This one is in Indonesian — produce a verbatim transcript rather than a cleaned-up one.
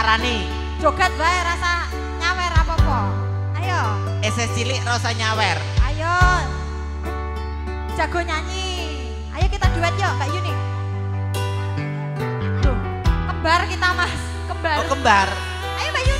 parani. Joget bae rasa nyawer apa-apa. Ayo. Eseh cilik rasa nyawer. Ayo. Jago nyanyi. Ayo kita duet yuk Mbak Yuni. Tuh, kembar kita Mas, kembar. Oh, kembar. Ayo Mbak Yuni.